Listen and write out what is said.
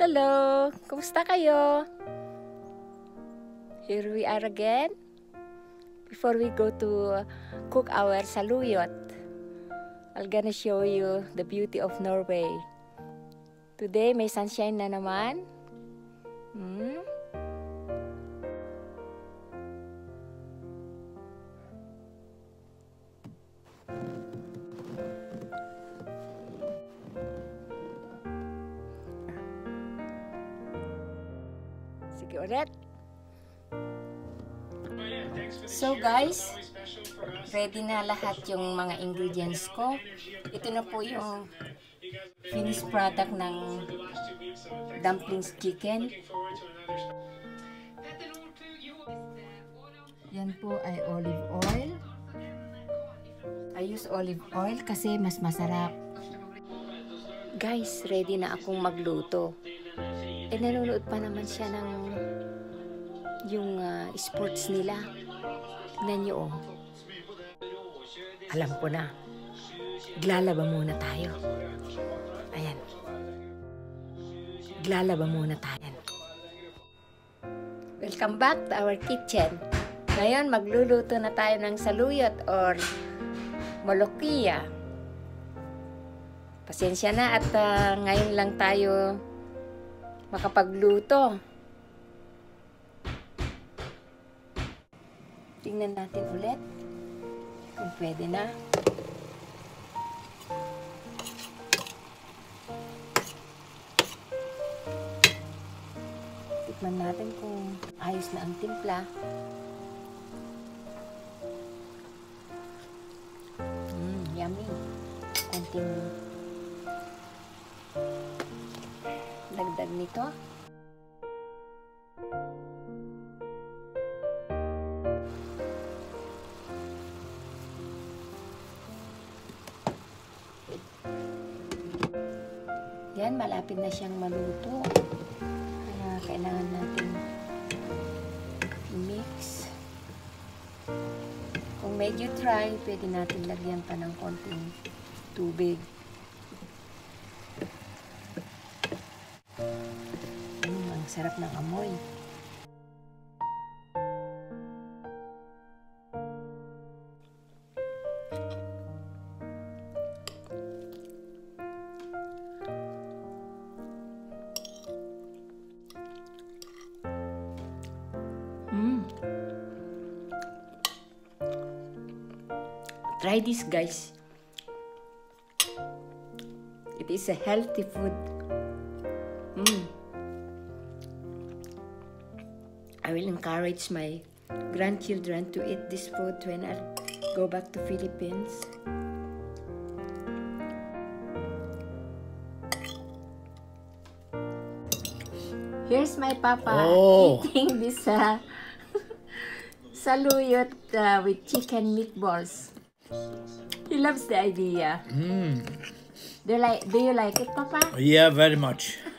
Hello! Kumusta kayo? Here we are again. Before we go to cook our saluyot, I'm gonna show you the beauty of Norway. Today may sunshine na naman. So guys, ready na lahat yung mga ingredients ko. Ito na po yung finished product ng dumplings chicken. Yan po ay olive oil. I use olive oil kasi mas masarap. Guys, ready na akong magluto. Nanonood pa naman siya ng yung sports nila. Tignan niyo, oh. Alam ko na. Glalaba muna tayo. Ayan. Glalaba muna tayo. Welcome back to our kitchen. Ngayon, magluluto na tayo ng saluyot or molokhiya. Pasensya na at ngayon lang tayo makapagluto. Tingnan natin ulit kung pwede na. Tikman natin kung ayos na ang timpla. Yummy. Konting dagdag nito. Yan, malapit na siyang maluto. Kaya kailangan natin i-mix. Kung medyo dry, pwede natin lagyan pa ng konting tubig. Sarap ng amoy. Try this, guys. It is a healthy food. I will encourage my grandchildren to eat this food when I go back to Philippines. Here's my papa eating this saluyot with chicken meatballs. He loves the idea. Do you like it, Papa? Yeah, very much.